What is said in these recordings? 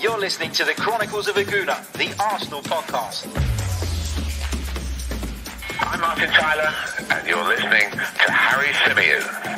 You're listening to The Chronicles of a Gooner, the Arsenal podcast. I'm Martin Tyler, and you're listening to Harry Symeou.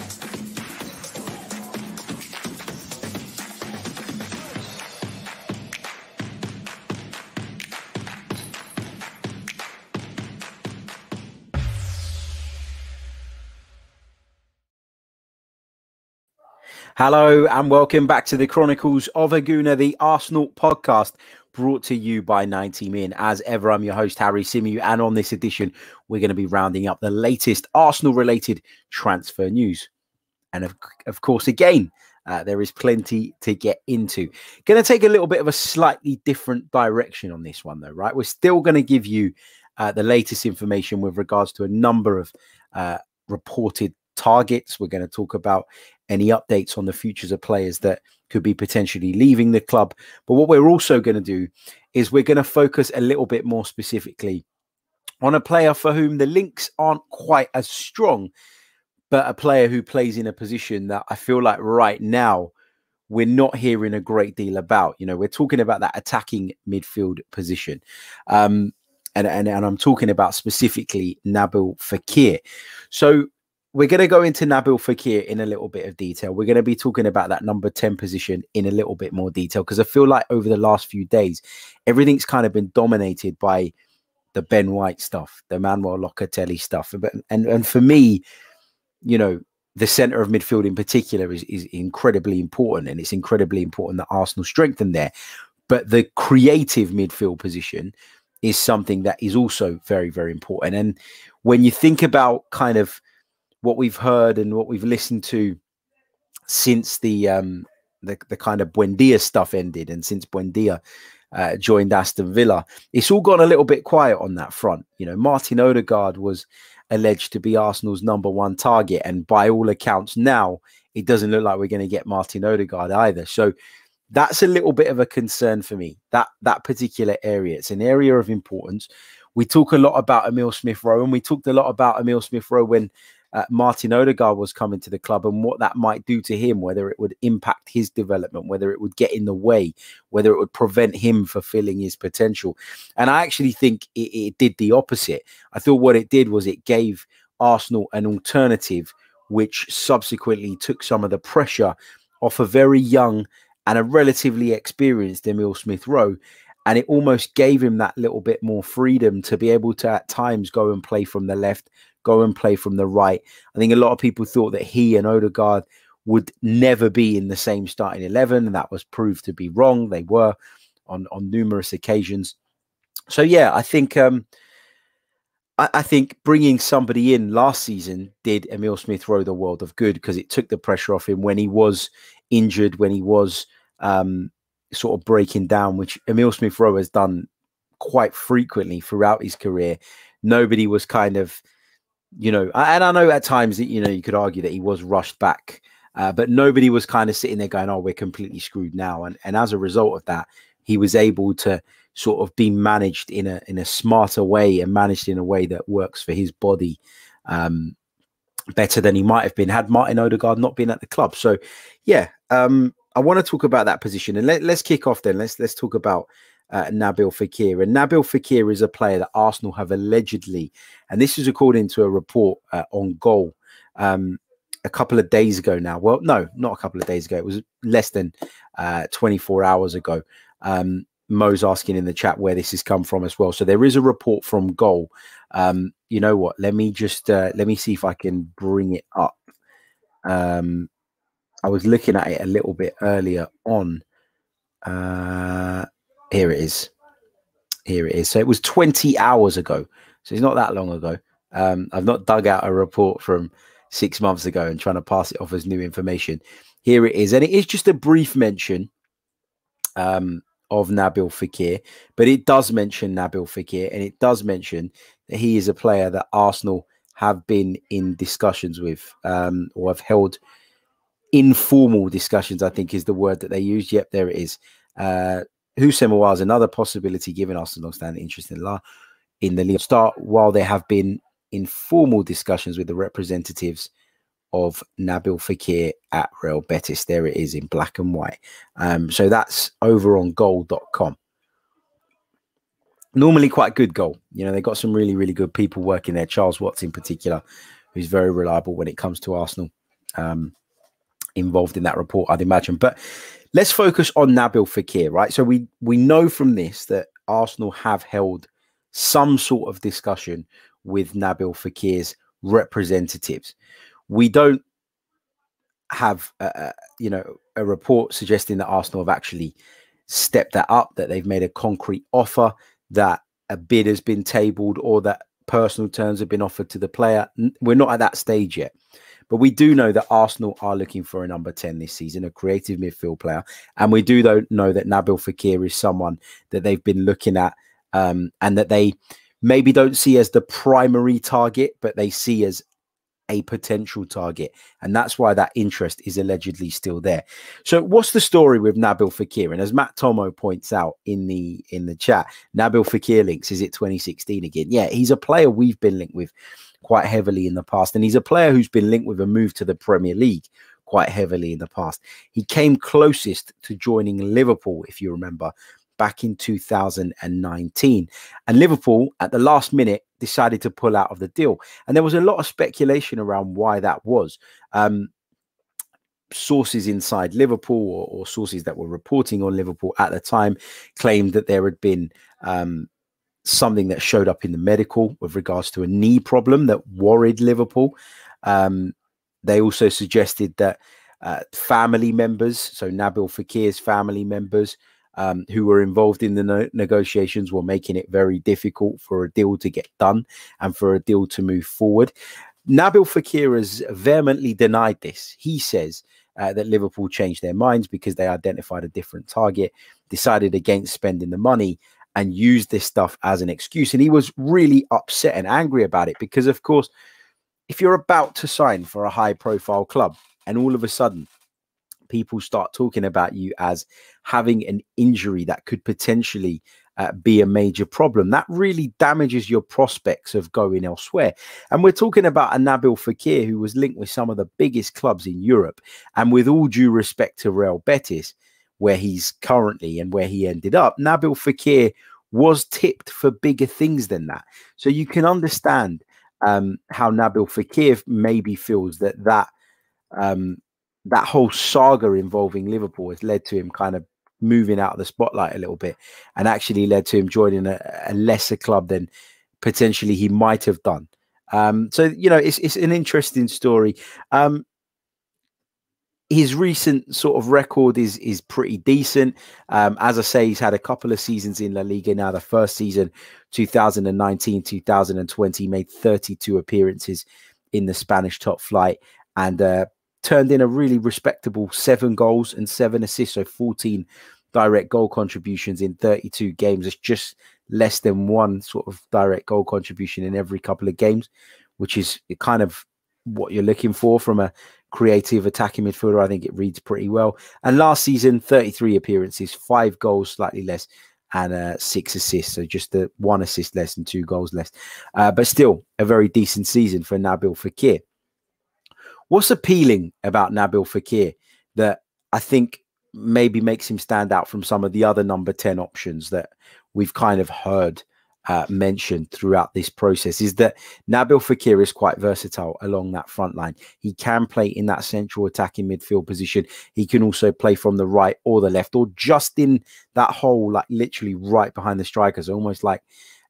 Hello and welcome back to the Chronicles of a Gooner, the Arsenal podcast, brought to you by 90min. As ever, I'm your host, Harry Symeou, and on this edition, we're going to be rounding up the latest Arsenal-related transfer news. And of course, again, there is plenty to get into. Going to take a little bit of a slightly different direction on this one, though, right? We're still going to give you the latest information with regards to a number of reported targets. We're going to talk about any updates on the futures of players that could be potentially leaving the club. But what we're also going to do is we're going to focus a little bit more specifically on a player for whom the links aren't quite as strong, but a player who plays in a position that I feel like right now we're not hearing a great deal about. You know, we're talking about that attacking midfield position. And I'm talking about specifically Nabil Fekir. So we're going to go into Nabil Fekir in a little bit of detail. We're going to be talking about that number 10 position in a little bit more detail, because I feel like over the last few days, everything's kind of been dominated by the Ben White stuff, the Manuel Locatelli stuff. And for me, you know, the centre of midfield in particular is incredibly important, and it's incredibly important that Arsenal strengthen there. But the creative midfield position is something that is also very, very important. And when you think about kind of what we've heard and what we've listened to since the kind of Buendia stuff ended, and since Buendia joined Aston Villa, it's all gone a little bit quiet on that front. You know, Martin Odegaard was alleged to be Arsenal's number one target, and by all accounts now, it doesn't look like we're going to get Martin Odegaard either. So that's a little bit of a concern for me, that particular area. It's an area of importance. We talk a lot about Emile Smith-Rowe, and we talked a lot about Emile Smith-Rowe when Martin Odegaard was coming to the club, and what that might do to him, whether it would impact his development, whether it would get in the way, whether it would prevent him fulfilling his potential. And I actually think it did the opposite. I thought what it did was it gave Arsenal an alternative, which subsequently took some of the pressure off a very young and a relatively experienced Emile Smith-Rowe. And it almost gave him that little bit more freedom to be able to at times go and play from the left, go and play from the right. I think a lot of people thought that he and Odegaard would never be in the same starting 11, and that was proved to be wrong. They were on numerous occasions. So yeah, I think I think bringing somebody in last season did Emile Smith-Rowe the world of good, because it took the pressure off him when he was injured, when he was sort of breaking down, which Emile Smith-Rowe has done quite frequently throughout his career. Nobody was kind of, you know, and I know at times that, you know, you could argue that he was rushed back, but nobody was kind of sitting there going, oh, we're completely screwed now. And as a result of that, he was able to sort of be managed in a smarter way, and managed in a way that works for his body better than he might have been had Martin Odegaard not been at the club. So yeah, I want to talk about that position, and let's kick off then. Let's talk about Nabil Fekir. And Nabil Fekir is a player that Arsenal have allegedly, and this is according to a report on Goal a couple of days ago now. Well, no, not a couple of days ago. It was less than 24 hours ago. Mo's asking in the chat where this has come from as well. So there is a report from Goal. You know what? Let me just let me see if I can bring it up. I was looking at it a little bit earlier on. Here it is. Here it is. So it was 20 hours ago. So it's not that long ago. I've not dug out a report from 6 months ago and trying to pass it off as new information. Here it is. And it is just a brief mention of Nabil Fekir, but it does mention Nabil Fekir, and it does mention that he is a player that Arsenal have been in discussions with, or have held informal discussions, I think is the word that they used. Yep, there it is. Houssem Aouar is another possibility, given Arsenal's long-standing interest in the league start, while there have been informal discussions with the representatives of Nabil Fekir at Real Betis. There it is in black and white. So that's over on goal.com. Normally quite a good goal. You know, they've got some really, really good people working there. Charles Watts in particular, who's very reliable when it comes to Arsenal, involved in that report, I'd imagine. But let's focus on Nabil Fekir, right? So we know from this that Arsenal have held some sort of discussion with Nabil Fekir's representatives. We don't have, you know, a report suggesting that Arsenal have actually stepped that up, that they've made a concrete offer, that a bid has been tabled, or that personal terms have been offered to the player. We're not at that stage yet. But we do know that Arsenal are looking for a number 10 this season, a creative midfield player. And we do know that Nabil Fekir is someone that they've been looking at, and that they maybe don't see as the primary target, but they see as a potential target. And that's why that interest is allegedly still there. So what's the story with Nabil Fekir? And as Matt Tomo points out in the chat, Nabil Fekir links, is it 2016 again? Yeah, he's a player we've been linked with quite heavily in the past. And he's a player who's been linked with a move to the Premier League quite heavily in the past. He came closest to joining Liverpool, if you remember, back in 2019. And Liverpool, at the last minute, decided to pull out of the deal. And there was a lot of speculation around why that was. Sources inside Liverpool, or sources that were reporting on Liverpool at the time, claimed that there had been something that showed up in the medical with regards to a knee problem that worried Liverpool. They also suggested that family members, so Nabil Fekir's family members, who were involved in the negotiations, were making it very difficult for a deal to get done and for a deal to move forward. Nabil Fekir has vehemently denied this. He says that Liverpool changed their minds because they identified a different target, decided against spending the money, and used this stuff as an excuse. And he was really upset and angry about it because, of course, if you're about to sign for a high-profile club and all of a sudden people start talking about you as having an injury that could potentially be a major problem, that really damages your prospects of going elsewhere. And we're talking about a Nabil Fekir who was linked with some of the biggest clubs in Europe. And with all due respect to Real Betis, where he's currently and where he ended up, Nabil Fekir was tipped for bigger things than that. So you can understand how Nabil Fekir maybe feels that that whole saga involving Liverpool has led to him kind of moving out of the spotlight a little bit, and actually led to him joining a lesser club than potentially he might have done. So, you know, it's an interesting story. His recent sort of record is pretty decent. As I say, he's had a couple of seasons in La Liga now. The first season, 2019-2020, made 32 appearances in the Spanish top flight and turned in a really respectable 7 goals and 7 assists. So 14 direct goal contributions in 32 games. It's just less than one sort of direct goal contribution in every couple of games, which is kind of what you're looking for from a creative attacking midfielder. I think it reads pretty well. And last season, 33 appearances, 5 goals, slightly less, and 6 assists. So just 1 assist less and 2 goals less. But still a very decent season for Nabil Fekir. What's appealing about Nabil Fekir that I think maybe makes him stand out from some of the other number 10 options that we've kind of heard mentioned throughout this process, is that Nabil Fekir is quite versatile along that front line. He can play in that central attacking midfield position. He can also play from the right or the left, or just in that hole, like literally right behind the strikers, almost like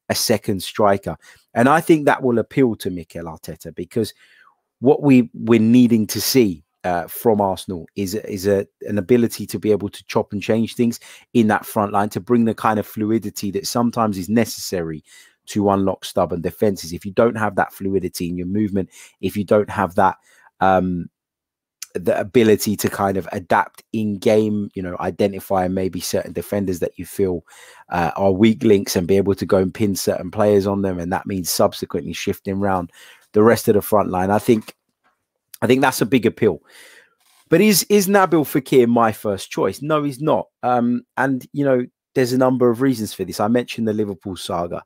a second striker. And I think that will appeal to Mikel Arteta, because what we're needing to see from Arsenal is an ability to be able to chop and change things in that front line, to bring the kind of fluidity that sometimes is necessary to unlock stubborn defenses. If you don't have that fluidity in your movement, if you don't have that the ability to kind of adapt in game, you know, identify maybe certain defenders that you feel are weak links and be able to go and pin certain players on them, and that means subsequently shifting around the rest of the front line, I think that's a big appeal. But is Nabil Fekir my first choice? No, he's not. And, you know, there's a number of reasons for this. I mentioned the Liverpool saga.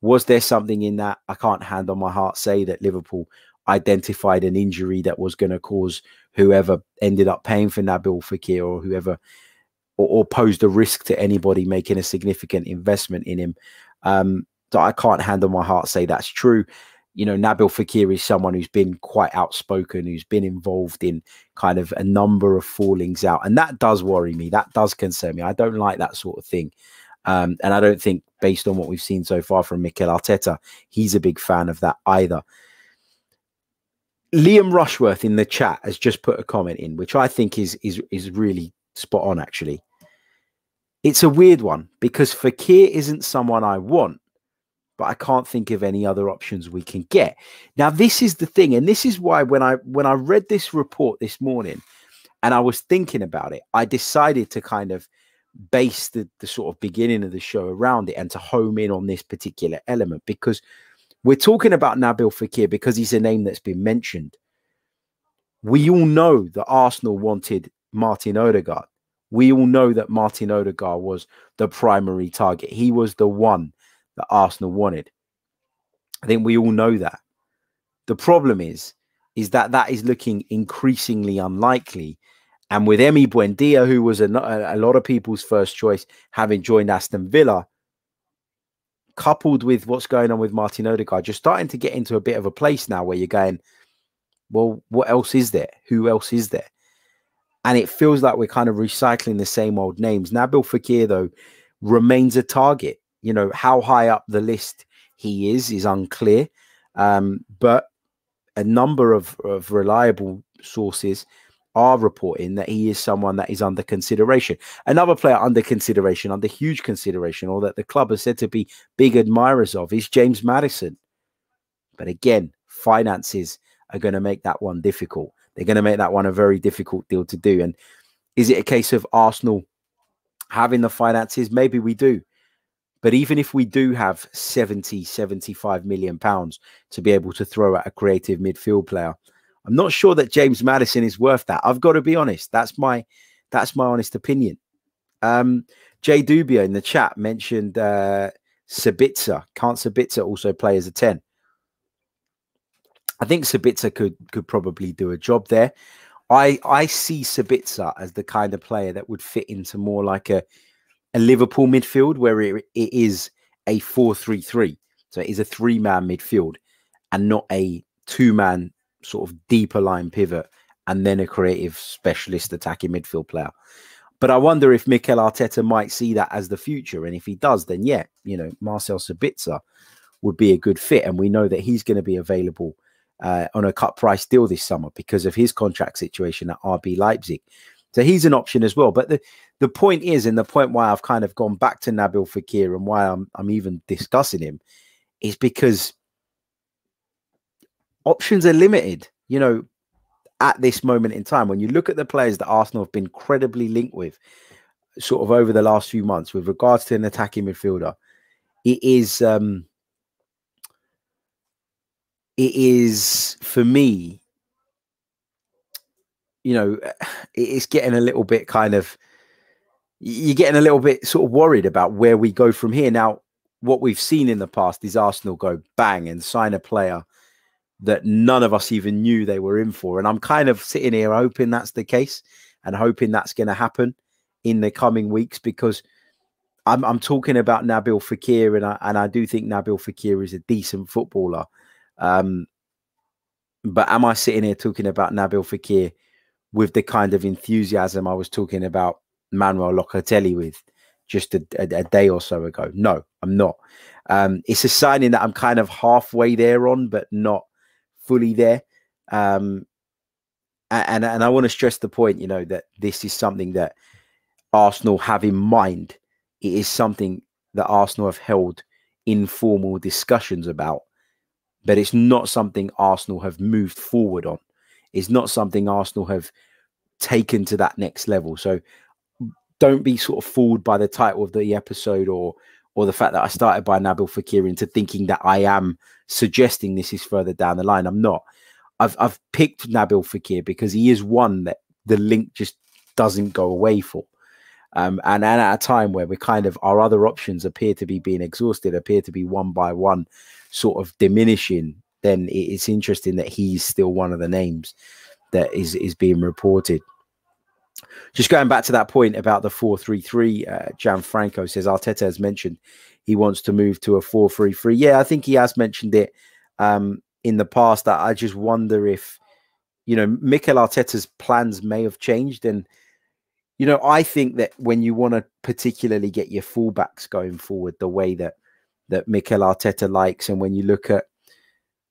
Was there something in that? I can't hand on my heart say that Liverpool identified an injury that was going to cause whoever ended up paying for Nabil Fekir or whoever, or posed a risk to anybody making a significant investment in him. So I can't hand on my heart say that's true. You know, Nabil Fekir is someone who's been quite outspoken, who's been involved in kind of a number of fallings out. And that does worry me. That does concern me. I don't like that sort of thing. And I don't think, based on what we've seen so far from Mikel Arteta, he's a big fan of that either. Liam Rushworth in the chat has just put a comment in, which I think is really spot on, actually. It's a weird one because Fekir isn't someone I want, but I can't think of any other options we can get. Now, this is the thing, and this is why when I read this report this morning and I was thinking about it, I decided to kind of base the sort of beginning of the show around it and to home in on this particular element, because we're talking about Nabil Fekir because he's a name that's been mentioned. We all know that Arsenal wanted Martin Odegaard. We all know that Martin Odegaard was the primary target. He was the one that Arsenal wanted. I think we all know that. The problem is that that is looking increasingly unlikely. And with Emi Buendia, who was a lot of people's first choice, having joined Aston Villa, coupled with what's going on with Martin Odegaard, you're starting to get into a bit of a place now where you're going, well, what else is there? Who else is there? And it feels like we're kind of recycling the same old names. Nabil Fekir, though, remains a target. You know, how high up the list he is unclear. But a number of reliable sources are reporting that he is someone that is under consideration. Another player under consideration, under huge consideration, or that the club has said to be big admirers of, is James Maddison. But again, finances are going to make that one difficult. They're going to make that one a very difficult deal to do. And is it a case of Arsenal having the finances? Maybe we do. But even if we do have 70, 75 million pounds to be able to throw at a creative midfield player, I'm not sure that James Maddison is worth that. I've got to be honest. That's my honest opinion. Jay Dubia in the chat mentioned Sabitzer. Can't Sabitzer also play as a 10? I think Sabitzer could probably do a job there. I see Sabitzer as the kind of player that would fit into more like a Liverpool midfield, where it is a 4-3-3. So it is a three-man midfield and not a two-man sort of deeper line pivot and then a creative specialist attacking midfield player. But I wonder if Mikel Arteta might see that as the future. And if he does, then yeah, you know, Marcel Sabitzer would be a good fit. And we know that he's going to be available on a cut price deal this summer because of his contract situation at RB Leipzig. So he's an option as well. But the point is, and the point why I've kind of gone back to Nabil Fekir and why I'm even discussing him, is because options are limited, you know, at this moment in time. When you look at the players that Arsenal have been credibly linked with sort of over the last few months with regards to an attacking midfielder, it is for me, you know, it's getting a little bit kind of, you're getting a little bit sort of worried about where we go from here. Now, what we've seen in the past is Arsenal go bang and sign a player that none of us even knew they were in for. And I'm kind of sitting here hoping that's the case and hoping that's going to happen in the coming weeks, because I'm talking about Nabil Fekir, and I do think Nabil Fekir is a decent footballer. But am I sitting here talking about Nabil Fekir with the kind of enthusiasm I was talking about Manuel Locatelli with just a day or so ago? No, I'm not. It's a signing that I'm kind of halfway there on, but not fully there. And I want to stress the point, you know, that this is something that Arsenal have in mind. It is something that Arsenal have held informal discussions about, but it's not something Arsenal have moved forward on. It's not something Arsenal have taken to that next level. So don't be sort of fooled by the title of the episode or the fact that I started by Nabil Fekir into thinking that I am suggesting this is further down the line. I'm not. I've picked Nabil Fekir because he is one that the link just doesn't go away for. And at a time where we're kind of, our other options appear to be being exhausted, appear to be one by one sort of diminishing then it's interesting that he's still one of the names that is being reported. Just going back to that point about the 4-3-3, Gianfranco says, Arteta has mentioned he wants to move to a 4-3-3. Yeah, I think he has mentioned it in the past. I just wonder if, you know, Mikel Arteta's plans may have changed. And, you know, I think that when you want to particularly get your fullbacks going forward the way that, Mikel Arteta likes, and when you look at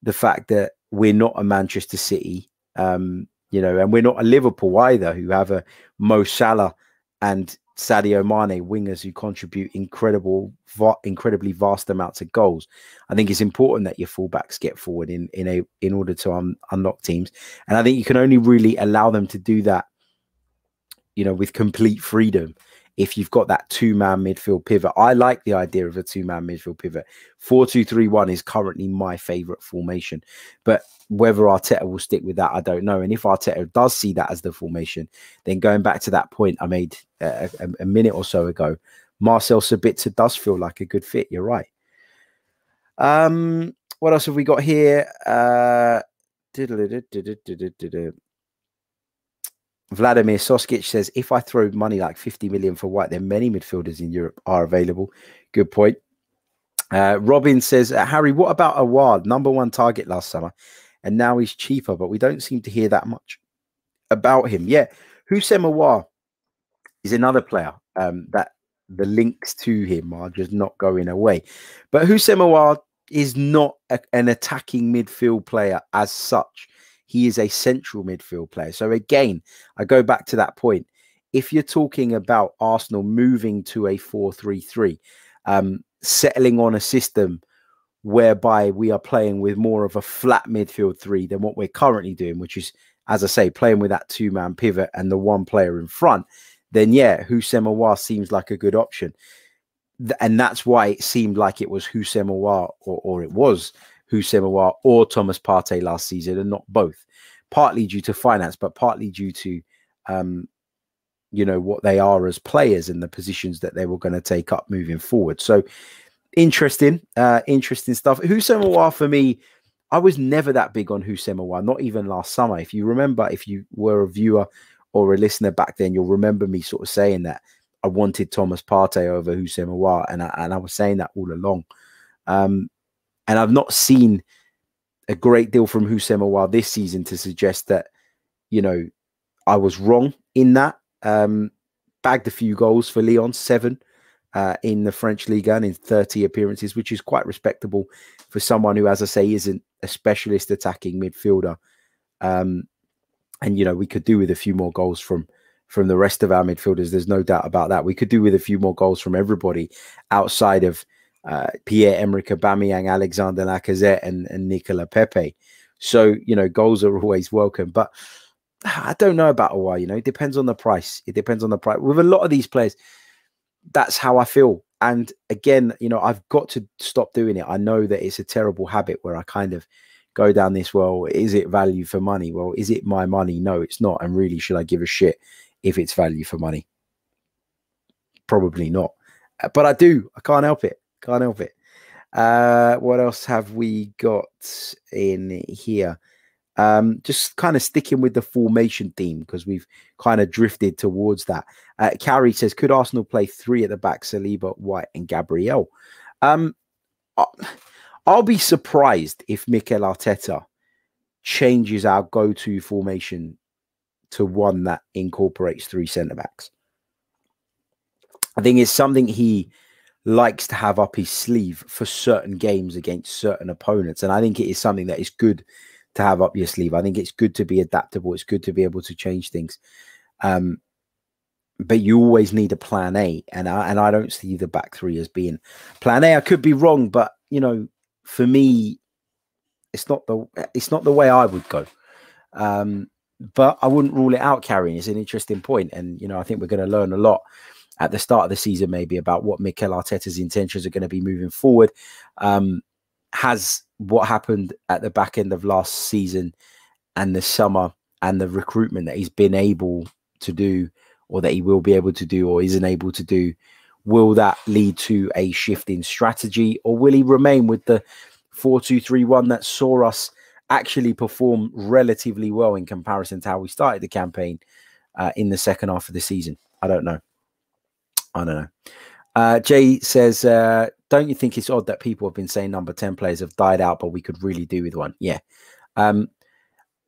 the fact that we're not a Manchester City, you know, and we're not a Liverpool either, who have a Mo Salah and Sadio Mane wingers who contribute incredibly vast amounts of goals. I think it's important that your fullbacks get forward in order to unlock teams, and I think you can only really allow them to do that, you know, with complete freedom if you've got that two-man midfield pivot. I like the idea of a two-man midfield pivot. 4-2-3-1 is currently my favourite formation, but whether Arteta will stick with that, I don't know. And if Arteta does see that as the formation, then going back to that point I made a minute or so ago, Marcel Sabitzer does feel like a good fit. You're right. What else have we got here? Vladimir Soskic says, if I throw money like 50 million for White, then many midfielders in Europe are available. Good point. Robin says, Harry, what about Aouar? #1 target last summer, and now he's cheaper, but we don't seem to hear that much about him. Yeah, Houssem Aouar is another player that the links to him are just not going away. But Houssem Aouar is not an attacking midfield player as such. He is a central midfield player. So again, I go back to that point. If you're talking about Arsenal moving to a 4-3-3, settling on a system whereby we are playing with more of a flat midfield three than what we're currently doing, which is, as I say, playing with that two-man pivot and the one player in front, then yeah, Houssem Aouar seems like a good option. And that's why it seemed like it was Houssem Aouar, or it was Houssem Aouar or Thomas Partey last season, and not both, partly due to finance, but partly due to, you know, what they are as players and the positions that they were going to take up moving forward. So interesting, interesting stuff. Houssem Aouar, for me, I was never that big on Houssem Aouar, not even last summer. If you remember, if you were a viewer or a listener back then, you'll remember me sort of saying that I wanted Thomas Partey over Houssem Aouar, and I was saying that all along. And I've not seen a great deal from Houssem Aouar this season to suggest that, you know, I was wrong in that. Bagged a few goals for Lyon, 7 in the French Ligue 1 in 30 appearances, which is quite respectable for someone who, as I say, isn't a specialist attacking midfielder. And, you know, we could do with a few more goals from the rest of our midfielders. There's no doubt about that. We could do with a few more goals from everybody outside of Pierre-Emerick Aubameyang, Alexander Lacazette and Nicolas Pepe. So, you know, goals are always welcome. But I don't know about Aouar, you know, it depends on the price. It depends on the price. With a lot of these players, that's how I feel. And again, you know, I've got to stop doing it. I know that it's a terrible habit where I kind of go down this, well, is it value for money? Well, is it my money? No, it's not. And really, should I give a shit if it's value for money? Probably not. But I do. I can't help it. Can't help it. What else have we got in here? Just kind of sticking with the formation theme, because we've kind of drifted towards that. Carrie says, could Arsenal play 3 at the back, Saliba, White and Gabriel? I'll be surprised if Mikel Arteta changes our go-to formation to one that incorporates 3 centre-backs. I think it's something he likes to have up his sleeve for certain games against certain opponents. And I think it is something that is good to have up your sleeve. I think it's good to be adaptable. It's good to be able to change things. But you always need a plan A. And I don't see the back three as being plan A. I could be wrong, but, you know, for me, it's not the way I would go. But I wouldn't rule it out, Carrie. It's an interesting point. And, you know, I think we're going to learn a lot at the start of the season, maybe, about what Mikel Arteta's intentions are going to be moving forward. Has what happened at the back end of last season and the summer and the recruitment that he's been able to do, or that he will be able to do, or isn't able to do, will that lead to a shift in strategy, or will he remain with the 4-2-3-1 that saw us actually perform relatively well in comparison to how we started the campaign in the second half of the season. I don't know. Jay says, don't you think it's odd that people have been saying number 10 players have died out, but we could really do with one? Yeah.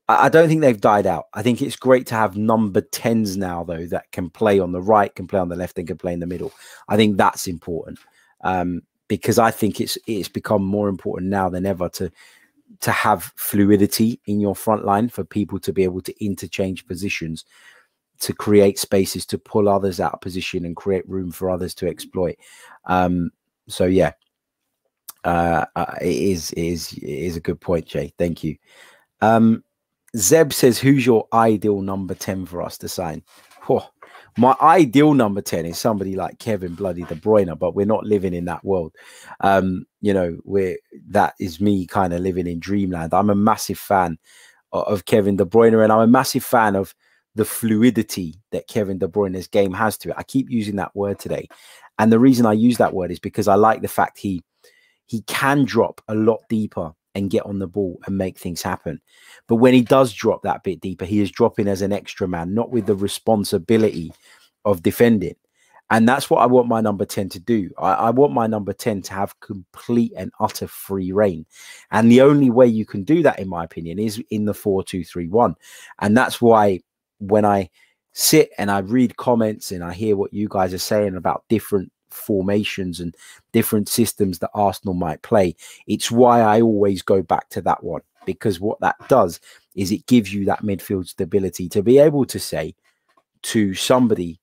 I don't think they've died out. I think it's great to have number 10s now, though, that can play on the right, can play on the left, and can play in the middle. I think that's important because I think it's become more important now than ever to have fluidity in your front line, for people to be able to interchange positions, to create spaces, to pull others out of position and create room for others to exploit. So yeah, it is a good point, Jay. Thank you. Zeb says, who's your ideal number 10 for us to sign? Oh, my ideal number 10 is somebody like Kevin bloody De Bruyne, but we're not living in that world. You know, that is me kind of living in dreamland. I'm a massive fan of Kevin De Bruyne, and I'm a massive fan of the fluidity that Kevin De Bruyne's game has to it. I keep using that word today. And the reason I use that word is because I like the fact he can drop a lot deeper and get on the ball and make things happen. But when he does drop that bit deeper, he is dropping as an extra man, not with the responsibility of defending. And that's what I want my number 10 to do. I want my number 10 to have complete and utter free reign. And the only way you can do that, in my opinion, is in the 4-2-3-1. And that's why when I sit and I read comments and I hear what you guys are saying about different formations and different systems that Arsenal might play, it's why I always go back to that one, because what that does is it gives you that midfield stability to be able to say to somebody,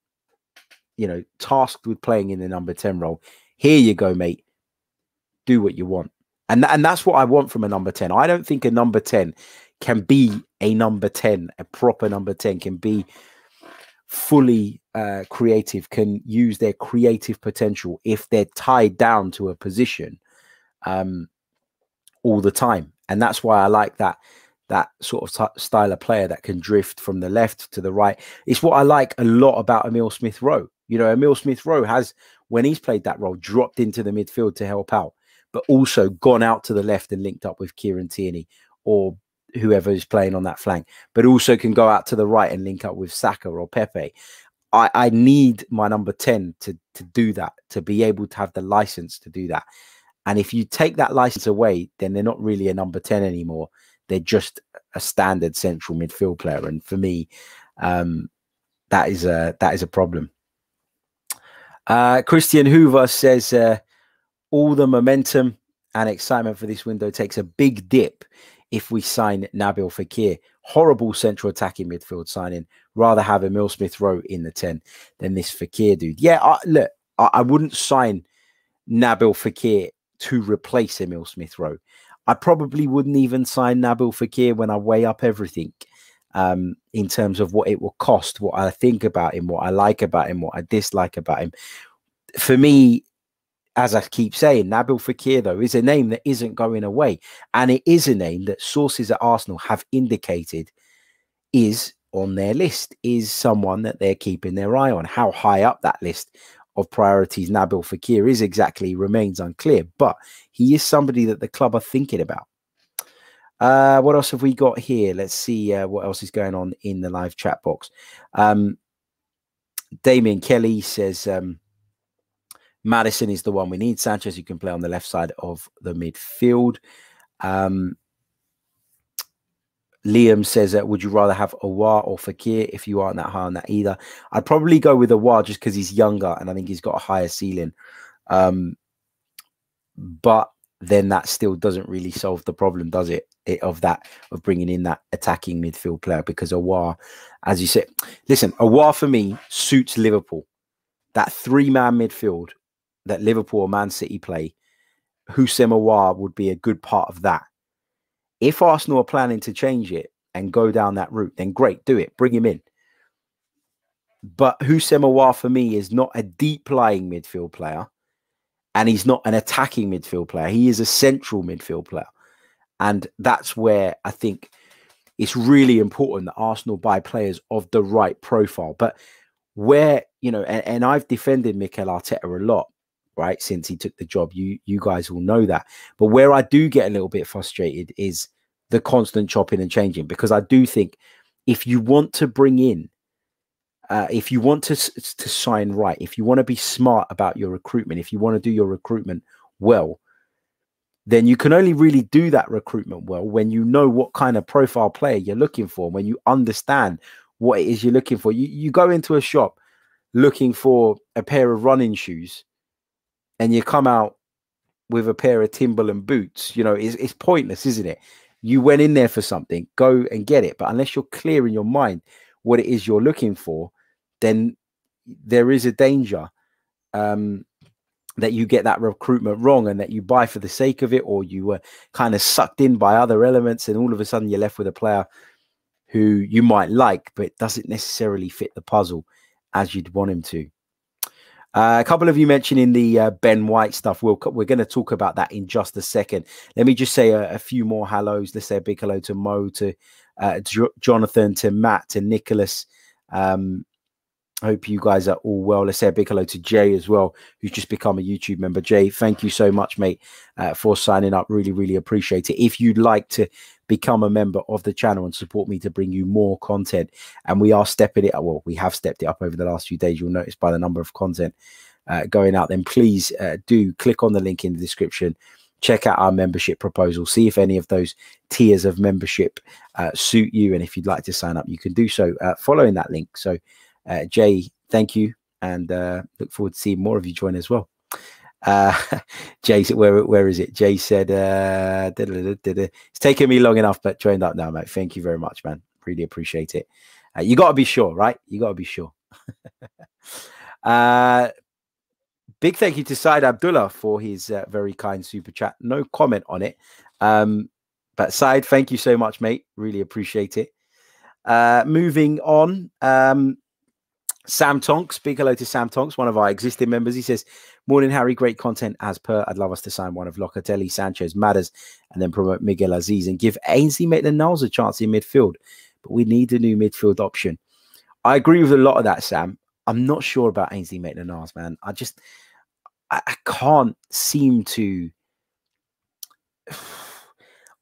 you know, tasked with playing in the number 10 role, here you go, mate, do what you want. And that's what I want from a number 10. I don't think a number 10 can be a number 10, a proper number 10, can be fully creative, can use their creative potential if they're tied down to a position all the time. And that's why I like that sort of style of player that can drift from the left to the right. It's what I like a lot about Emile Smith-Rowe. You know, Emile Smith-Rowe has, when he's played that role, dropped into the midfield to help out, but also gone out to the left and linked up with Kieran Tierney or whoever is playing on that flank, but also can go out to the right and link up with Saka or Pepe. I need my number 10 to do that, to be able to have the license to do that. And if you take that license away, then they're not really a number 10 anymore. They're just a standard central midfield player. And for me, that is a problem. Christian Hoover says, all the momentum and excitement for this window takes a big dip if we sign Nabil Fekir. Horrible central attacking midfield signing. Rather have Emile Smith-Rowe in the 10 than this Fekir dude. Yeah, look, I wouldn't sign Nabil Fekir to replace Emile Smith-Rowe. I probably wouldn't even sign Nabil Fekir when I weigh up everything in terms of what it will cost, what I think about him, what I like about him, what I dislike about him. For me, as I keep saying, Nabil Fekir, though, is a name that isn't going away. And it is a name that sources at Arsenal have indicated is on their list, is someone that they're keeping their eye on. How high up that list of priorities Nabil Fekir is exactly remains unclear, but he is somebody that the club are thinking about. What else have we got here? Let's see what else is going on in the live chat box. Damien Kelly says... Maddison is the one we need. Sanchez, who can play on the left side of the midfield. Liam says, would you rather have Aouar or Fekir if you aren't that high on that either? I'd probably go with Aouar just because he's younger and I think he's got a higher ceiling. But then that still doesn't really solve the problem, does it? Of bringing in that attacking midfield player, because Aouar, as you said, listen, Aouar for me suits Liverpool. That three-man midfield that Liverpool or Man City play, Houssem Aouar would be a good part of that. If Arsenal are planning to change it and go down that route, then great, do it, bring him in. But Houssem Aouar for me is not a deep-lying midfield player, and he's not an attacking midfield player. He is a central midfield player. And that's where I think it's really important that Arsenal buy players of the right profile. But where, you know, and I've defended Mikel Arteta a lot right, since he took the job. You guys will know that. But where I do get a little bit frustrated is the constant chopping and changing, because I do think if you want to bring in, if you want to sign right, if you want to be smart about your recruitment, if you want to do your recruitment well, then you can only really do that recruitment well when you know what kind of profile player you're looking for, when you understand what it is you're looking for. You go into a shop looking for a pair of running shoes and you come out with a pair of Timberland boots, you know, it's pointless, isn't it? You went in there for something, go and get it. But unless you're clear in your mind what it is you're looking for, then there is a danger that you get that recruitment wrong and that you buy for the sake of it, or you were kind of sucked in by other elements and all of a sudden you're left with a player who you might like, but doesn't necessarily fit the puzzle as you'd want him to. A couple of you mentioning the Ben White stuff. We're going to talk about that in just a second. Let me just say a few more hellos. Let's say a big hello to Mo, to Jonathan, to Matt, to Nicholas. Hope you guys are all well. Let's say a big hello to Jay as well, who's just become a YouTube member. Jay, thank you so much, mate, for signing up. Really, really appreciate it. If you'd like to become a member of the channel and support me to bring you more content, and we are stepping it up, well, we have stepped it up over the last few days. You'll notice by the number of content going out, then please do click on the link in the description. Check out our membership proposal. See if any of those tiers of membership suit you. And if you'd like to sign up, you can do so following that link. So, Jay, thank you, and look forward to seeing more of you join as well. Jay, where is it? Jay said, it's taken me long enough, but joined up now, mate. Thank you very much, man. Really appreciate it. You got to be sure, right? You got to be sure. Big thank you to Said Abdullah for his very kind super chat. No comment on it. But Said, thank you so much, mate. Really appreciate it. Moving on. Sam Tonks, big hello to Sam Tonks, one of our existing members. He says, morning, Harry, great content as per. I'd love us to sign one of Locatelli, Sanchez, Madders, and then promote Miguel Aziz and give Ainsley Maitland-Niles a chance in midfield. But we need a new midfield option. I agree with a lot of that, Sam. I'm not sure about Ainsley Maitland-Niles, man. I can't seem to...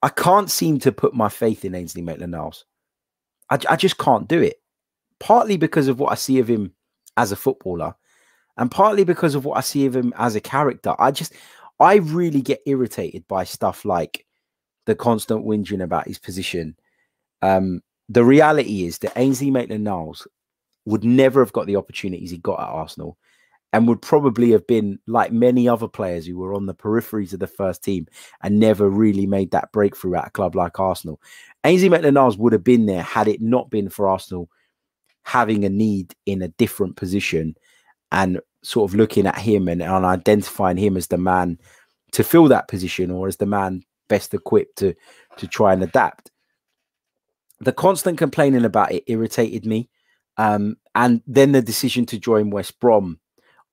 I can't seem to put my faith in Ainsley Maitland-Niles. I just can't do it. Partly because of what I see of him as a footballer and partly because of what I see of him as a character. I really get irritated by stuff like the constant whinging about his position. The reality is that Ainsley Maitland-Niles would never have got the opportunities he got at Arsenal and would probably have been like many other players who were on the peripheries of the first team and never really made that breakthrough at a club like Arsenal. Ainsley Maitland-Niles would have been there had it not been for Arsenal having a need in a different position and sort of looking at him and identifying him as the man to fill that position, or as the man best equipped to try and adapt. The constant complaining about it irritated me. And then the decision to join West Brom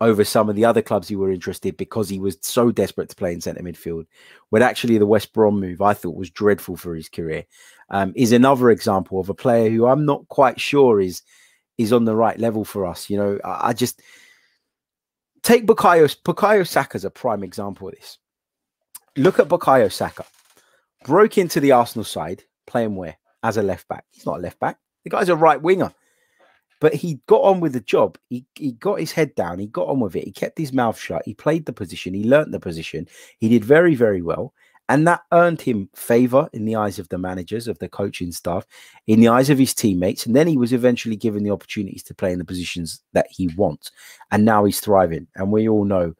over some of the other clubs who were interested because he was so desperate to play in centre midfield, when actually the West Brom move I thought was dreadful for his career, is another example of a player who I'm not quite sure is on the right level for us. You know, I just take Bukayo Saka as a prime example of this. Look at Bukayo Saka. Broke into the Arsenal side, playing where? As a left back. He's not a left back. The guy's a right winger. But he got on with the job. He got his head down. He got on with it. He kept his mouth shut. He played the position. He learnt the position. He did very, very well. And that earned him favour in the eyes of the managers, of the coaching staff, in the eyes of his teammates. And then he was eventually given the opportunities to play in the positions that he wants. And now he's thriving. And we all know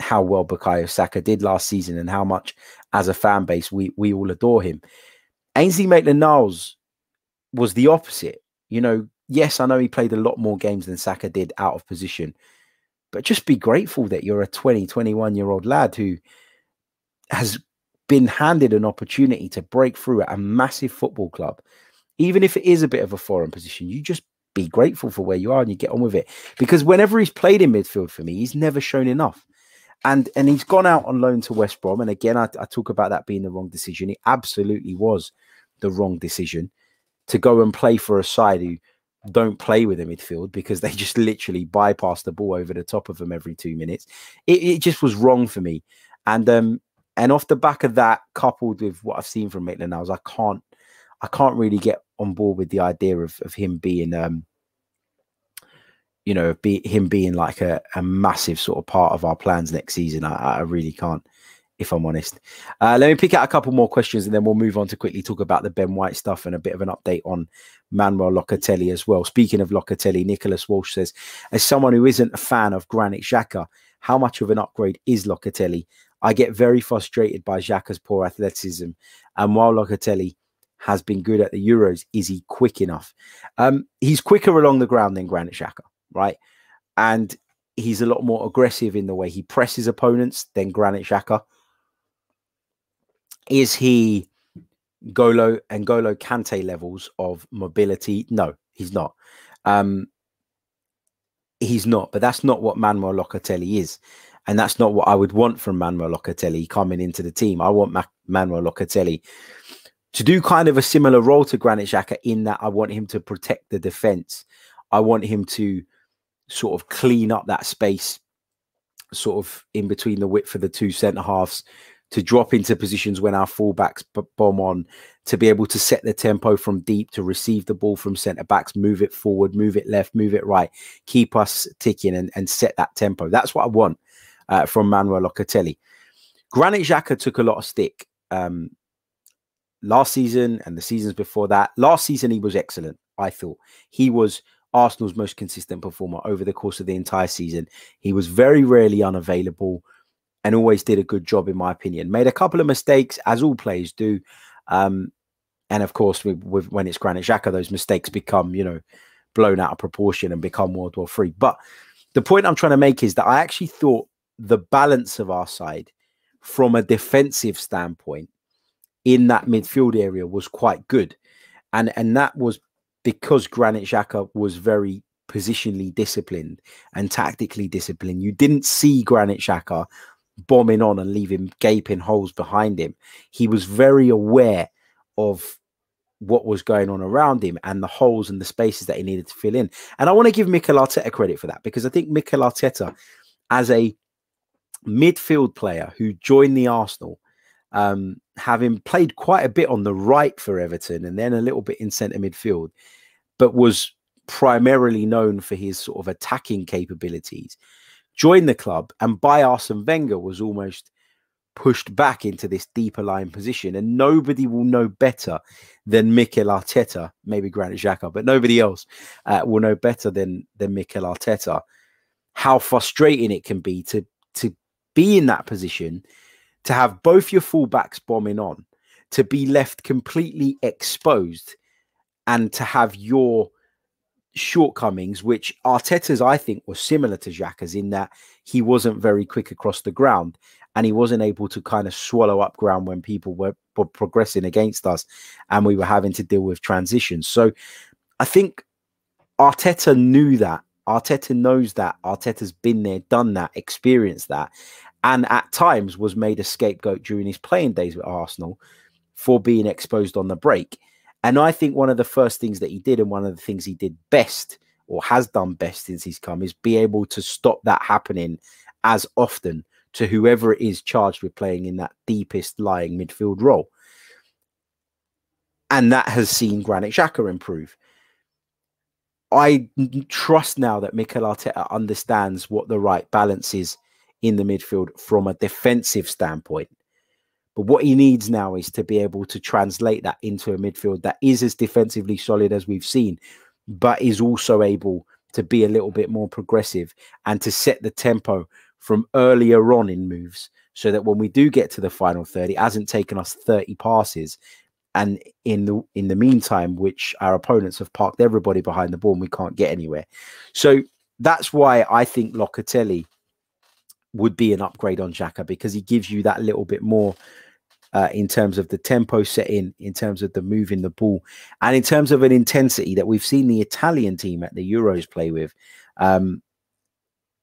how well Bukayo Saka did last season and how much, as a fan base, we all adore him. Ainsley Maitland-Niles was the opposite. You know, yes, I know he played a lot more games than Saka did out of position, but just be grateful that you're a 20, 21-year-old lad who has been handed an opportunity to break through at a massive football club. Even if it is a bit of a foreign position, you just be grateful for where you are and you get on with it. Because whenever he's played in midfield for me, he's never shown enough. And he's gone out on loan to West Brom. And again, I talk about that being the wrong decision. It absolutely was the wrong decision to go and play for a side who don't play with a midfield because they just literally bypass the ball over the top of them every 2 minutes. It just was wrong for me. And off the back of that, coupled with what I've seen from Maitland-Niles, I can't really get on board with the idea of him being, you know, him being like a massive sort of part of our plans next season. I really can't, if I'm honest. Let me pick out a couple more questions and then we'll move on to quickly talk about the Ben White stuff and a bit of an update on Manuel Locatelli as well. Speaking of Locatelli, Nicholas Walsh says, as someone who isn't a fan of Granit Xhaka, how much of an upgrade is Locatelli? I get very frustrated by Xhaka's poor athleticism. And while Locatelli has been good at the Euros, is he quick enough? He's quicker along the ground than Granit Xhaka, right? And he's a lot more aggressive in the way he presses opponents than Granit Xhaka. Is he Golo and Golo Kante levels of mobility? No, he's not. He's not, but that's not what Manuel Locatelli is. And that's not what I would want from Manuel Locatelli coming into the team. I want Manuel Locatelli to do kind of a similar role to Granit Xhaka in that I want him to protect the defence. I want him to sort of clean up that space sort of in between the width for the two centre-halves, to drop into positions when our fullbacks bomb on, to be able to set the tempo from deep, to receive the ball from centre-backs, move it forward, move it left, move it right, keep us ticking and set that tempo. That's what I want from Manuel Locatelli. Granit Xhaka took a lot of stick last season and the seasons before that. Last season, he was excellent, I thought. He was Arsenal's most consistent performer over the course of the entire season. He was very rarely unavailable and always did a good job, in my opinion. Made a couple of mistakes, as all players do. And of course, when it's Granit Xhaka, those mistakes become, you know, blown out of proportion and become World War III. But the point I'm trying to make is that I actually thought the balance of our side from a defensive standpoint in that midfield area was quite good. And that was because Granit Xhaka was very positionally disciplined and tactically disciplined. You didn't see Granit Xhaka bombing on and leaving gaping holes behind him. He was very aware of what was going on around him and the holes and the spaces that he needed to fill in. And I want to give Mikel Arteta credit for that, because I think Mikel Arteta, as a midfield player who joined the Arsenal, having played quite a bit on the right for Everton and then a little bit in centre midfield, but was primarily known for his sort of attacking capabilities, joined the club and by Arsene Wenger was almost pushed back into this deeper line position. And nobody will know better than Mikel Arteta, maybe Granit Xhaka, but nobody else will know better than Mikel Arteta how frustrating it can be to be in that position, to have both your fullbacks bombing on, to be left completely exposed, and to have your shortcomings, which Arteta's, I think, was similar to Xhaka's in that he wasn't very quick across the ground and he wasn't able to kind of swallow up ground when people were progressing against us and we were having to deal with transitions. So I think Arteta knew that. Arteta knows that. Arteta's been there, done that, experienced that, and at times was made a scapegoat during his playing days with Arsenal for being exposed on the break. And I think one of the first things that he did, and one of the things he did best, or has done best since he's come, is be able to stop that happening as often to whoever it is charged with playing in that deepest lying midfield role. And that has seen Granit Xhaka improve. I trust now that Mikel Arteta understands what the right balance is in the midfield from a defensive standpoint. But what he needs now is to be able to translate that into a midfield that is as defensively solid as we've seen, but is also able to be a little bit more progressive and to set the tempo from earlier on in moves, so that when we do get to the final 30, it hasn't taken us 30 passes. And in the meantime, which our opponents have parked everybody behind the ball and we can't get anywhere. So that's why I think Locatelli would be an upgrade on Xhaka, because he gives you that little bit more in terms of the tempo setting, in terms of the moving the ball, and in terms of an intensity that we've seen the Italian team at the Euros play with.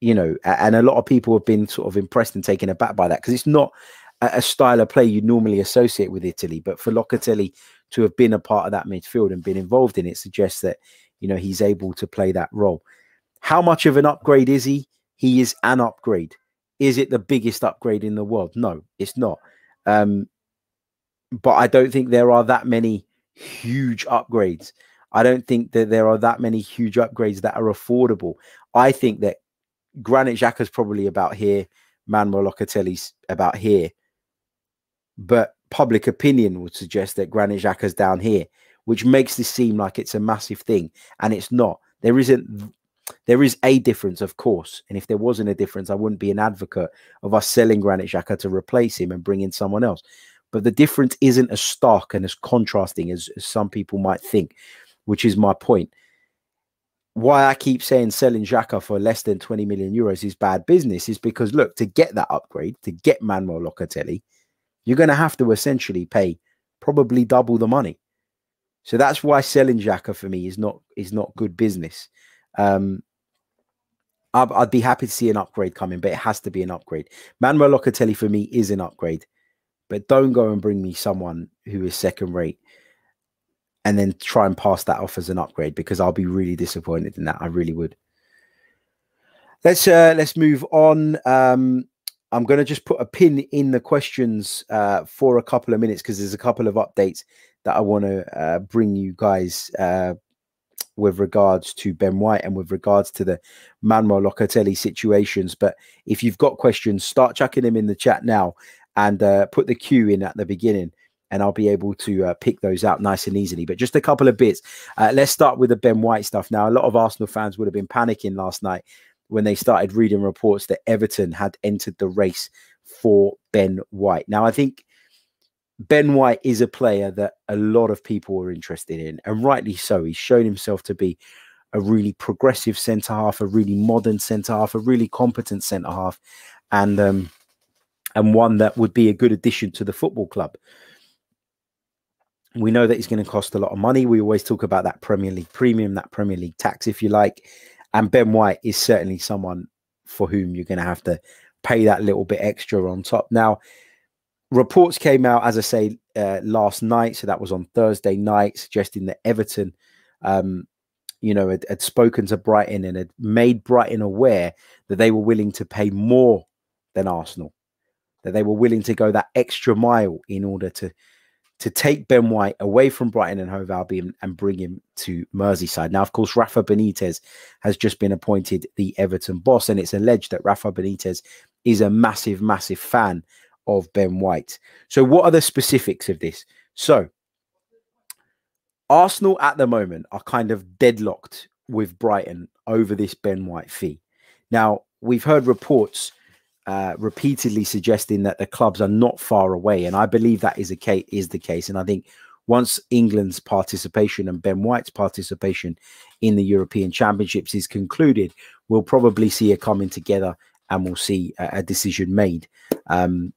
You know, and a lot of people have been sort of impressed and taken aback by that, because it's not a style of play you normally associate with Italy. But for Locatelli to have been a part of that midfield and been involved in it suggests that you know, he's able to play that role. How much of an upgrade is he? He is an upgrade. Is it the biggest upgrade in the world? No, it's not. But I don't think there are that many huge upgrades. I don't think that there are that many huge upgrades that are affordable. I think that Granit Xhaka's probably about here. Manuel Locatelli's about here. But public opinion would suggest that Granit Xhaka's down here, which makes this seem like it's a massive thing. And it's not. There isn't. There is a difference, of course. And if there wasn't a difference, I wouldn't be an advocate of us selling Granit Xhaka to replace him and bring in someone else. But the difference isn't as stark and as contrasting as some people might think, which is my point. Why I keep saying selling Xhaka for less than 20 million euros is bad business is because, look, to get that upgrade, to get Manuel Locatelli, you're going to have to essentially pay probably double the money. So that's why selling Xhaka for me is not good business. I'd be happy to see an upgrade coming, but it has to be an upgrade. Manuel Locatelli for me is an upgrade, but don't go and bring me someone who is second rate and then try and pass that off as an upgrade, because I'll be really disappointed in that. I really would. Let's move on. I'm going to just put a pin in the questions for a couple of minutes, because there's a couple of updates that I want to bring you guys with regards to Ben White and with regards to the Manuel Locatelli situations. But if you've got questions, start chucking them in the chat now and put the Q in at the beginning, and I'll be able to pick those out nice and easily. But just a couple of bits. Let's start with the Ben White stuff. Now, a lot of Arsenal fans would have been panicking last night when they started reading reports that Everton had entered the race for Ben White. Now, I think Ben White is a player that a lot of people are interested in, and rightly so. He's shown himself to be a really progressive centre-half, a really modern centre-half, a really competent centre-half, and one that would be a good addition to the football club. We know that he's going to cost a lot of money. We always talk about that Premier League premium, that Premier League tax, if you like. And Ben White is certainly someone for whom you're going to have to pay that little bit extra on top. Now, reports came out, as I say, last night. So that was on Thursday night, suggesting that Everton, you know, had spoken to Brighton and had made Brighton aware that they were willing to pay more than Arsenal, that they were willing to go that extra mile in order to take Ben White away from Brighton and Hove Albion and bring him to Merseyside. Now, of course, Rafa Benitez has just been appointed the Everton boss, and it's alleged that Rafa Benitez is a massive, massive fan of Ben White. So what are the specifics of this? So Arsenal at the moment are kind of deadlocked with Brighton over this Ben White fee. Now, we've heard reports repeatedly suggesting that the clubs are not far away, and I believe that is the case. And I think once England's participation and Ben White's participation in the European Championships is concluded, we'll probably see a coming together, and we'll see a decision made on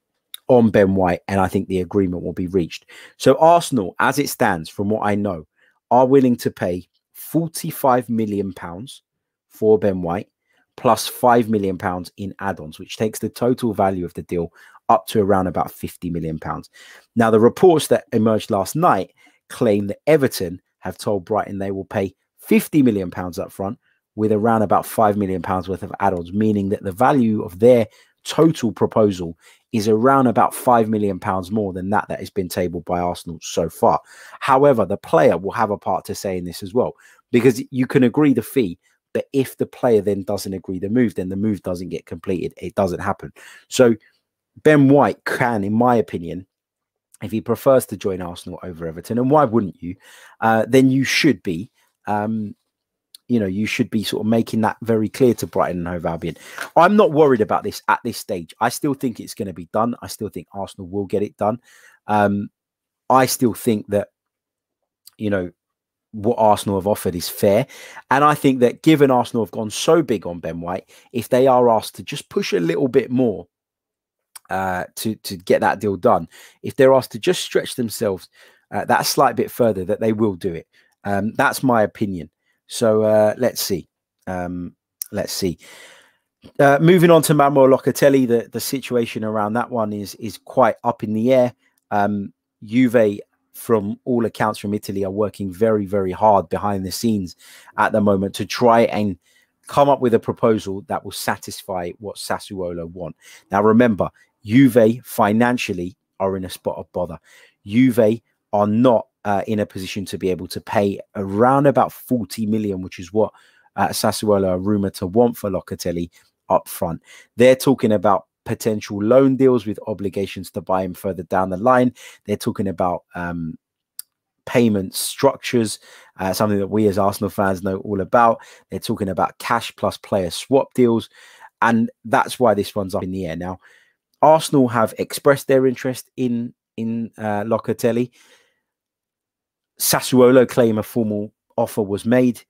Ben White, and I think the agreement will be reached. So Arsenal, as it stands, from what I know, are willing to pay £45 million for Ben White, plus £5 million in add-ons, which takes the total value of the deal up to around about £50 million. Now, the reports that emerged last night claim that Everton have told Brighton they will pay £50 million up front with around about £5 million worth of add-ons, meaning that the value of their total proposal is around about £5 million more than that has been tabled by Arsenal so far. However, the player will have a part to say in this as well, because you can agree the fee, but if the player then doesn't agree the move, then the move doesn't get completed. It doesn't happen. So Ben White can, in my opinion, if he prefers to join Arsenal over Everton, and why wouldn't you, then you should be, you know, you should be sort of making that very clear to Brighton and Hove Albion. I'm not worried about this at this stage. I still think it's going to be done. I still think Arsenal will get it done. I still think that, you know, what Arsenal have offered is fair. And I think that given Arsenal have gone so big on Ben White, if they are asked to just push a little bit more to get that deal done, if they're asked to just stretch themselves that slight bit further, that they will do it. That's my opinion. So let's see. Let's see. Moving on to Manuel Locatelli, the situation around that one is quite up in the air. Juve from all accounts from Italy are working very, very hard behind the scenes at the moment to try and come up with a proposal that will satisfy what Sassuolo want. Now, remember, Juve financially are in a spot of bother. Juve are not in a position to be able to pay around about 40 million, which is what Sassuolo are rumoured to want for Locatelli up front. They're talking about potential loan deals with obligations to buy him further down the line. They're talking about payment structures, something that we as Arsenal fans know all about. They're talking about cash plus player swap deals, and that's why this one's up in the air. Now, Arsenal have expressed their interest in Locatelli. Sassuolo claim a formal offer was made.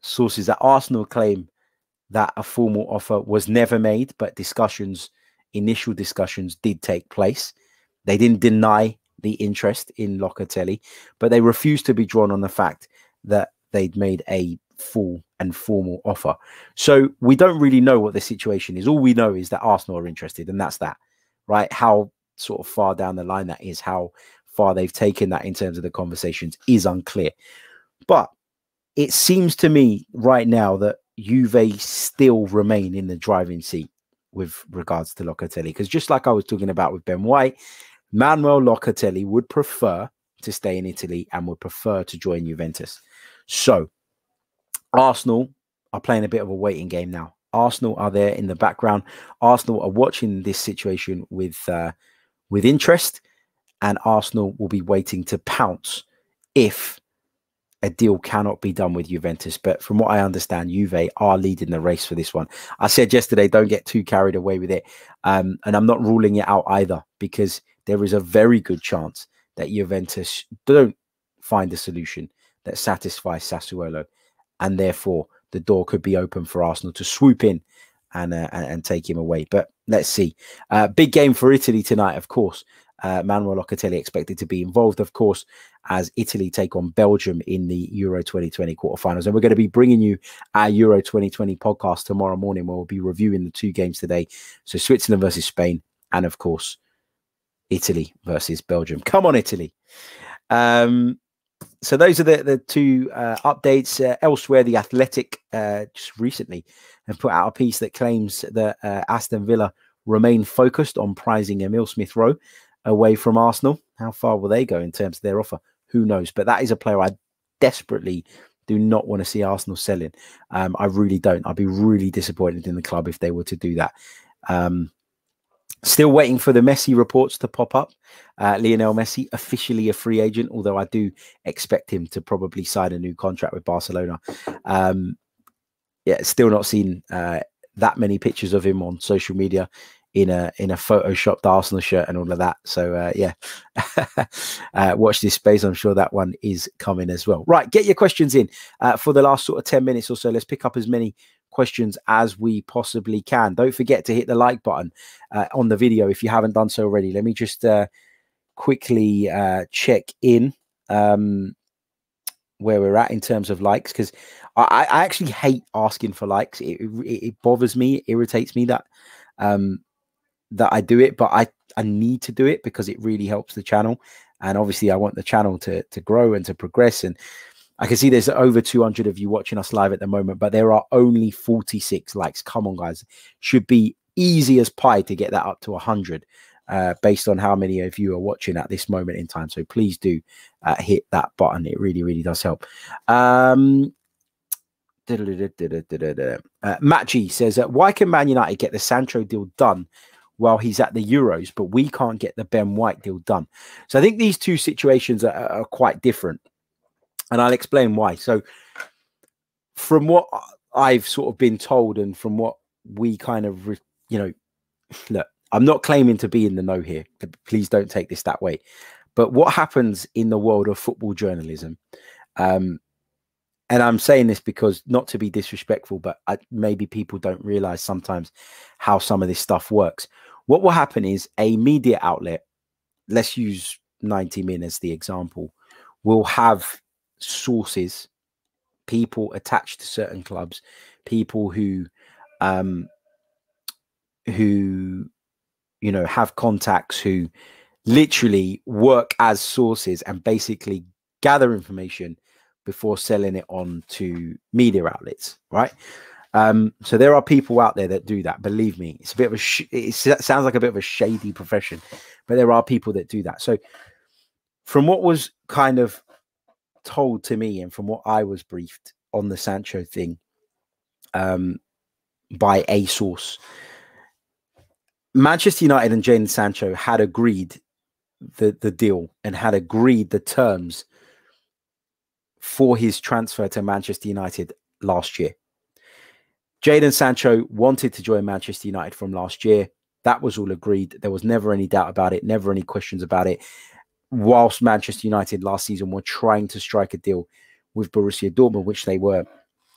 Sources at Arsenal claim that a formal offer was never made, but discussions, initial discussions, did take place. They didn't deny the interest in Locatelli, but they refused to be drawn on the fact that they'd made a full and formal offer. So we don't really know what the situation is. All we know is that Arsenal are interested, and that's that, right? How sort of far down the line that is, how far they've taken that in terms of the conversations is unclear. But it seems to me right now that Juve still remain in the driving seat with regards to Locatelli, because just like I was talking about with Ben White, Manuel Locatelli would prefer to stay in Italy and would prefer to join Juventus. So Arsenal are playing a bit of a waiting game now. Arsenal are there in the background. Arsenal are watching this situation with interest, and Arsenal will be waiting to pounce if a deal cannot be done with Juventus. But from what I understand, Juve are leading the race for this one. I said yesterday, don't get too carried away with it. And I'm not ruling it out either, because there is a very good chance that Juventus don't find a solution that satisfies Sassuolo. And therefore, the door could be open for Arsenal to swoop in and take him away. But let's see. Big game for Italy tonight, of course. Manuel Locatelli expected to be involved, of course, as Italy take on Belgium in the Euro 2020 quarterfinals. And we're going to be bringing you our Euro 2020 podcast tomorrow morning, where we'll be reviewing the two games today. So Switzerland versus Spain, and of course, Italy versus Belgium. Come on, Italy. So those are the two updates. Elsewhere, The Athletic just recently have put out a piece that claims that Aston Villa remain focused on prizing Emile Smith-Rowe away from Arsenal. How far will they go in terms of their offer? Who knows? But that is a player I desperately do not want to see Arsenal selling. I really don't. I'd be really disappointed in the club if they were to do that. Still waiting for the Messi reports to pop up. Lionel Messi, officially a free agent, although I do expect him to probably sign a new contract with Barcelona. Yeah, still not seen that many pictures of him on social media in a photoshopped Arsenal shirt and all of that. So yeah, watch this space. I'm sure that one is coming as well. Right, get your questions in for the last sort of 10 minutes or so. Let's pick up as many questions as we possibly can. Don't forget to hit the like button on the video if you haven't done so already. Let me just quickly check in where we're at in terms of likes, because I actually hate asking for likes. It bothers me, it irritates me that that I do it, but I need to do it because it really helps the channel, and obviously I want the channel to grow and to progress. And I can see there's over 200 of you watching us live at the moment, but there are only 46 likes. Come on, guys. Should be easy as pie to get that up to 100 based on how many of you are watching at this moment in time. So please do hit that button. It really, really does help. Matchy says, why can Man United get the Sancho deal done while he's at the Euros, but we can't get the Ben White deal done? So I think these two situations are quite different, and I'll explain why. So from what I've sort of been told, and from what we kind of, you know, look, I'm not claiming to be in the know here. Please don't take this that way. But what happens in the world of football journalism, and I'm saying this because, not to be disrespectful, but maybe people don't realize sometimes how some of this stuff works. What will happen is a media outlet, let's use 90min as the example, will have sources, people attached to certain clubs, people who you know, have contacts, who literally work as sources and basically gather information before selling it on to media outlets, right? So there are people out there that do that. Believe me, it's a bit of a it sounds like a bit of a shady profession, but there are people that do that. So from what was kind of told to me and from what I was briefed on the Sancho thing by a source, Manchester United and Jadon Sancho had agreed the deal and had agreed the terms for his transfer to Manchester United last year. Jadon Sancho wanted to join Manchester United from last year. That was all agreed. There was never any doubt about it, never any questions about it. Whilst Manchester United last season were trying to strike a deal with Borussia Dortmund, which they were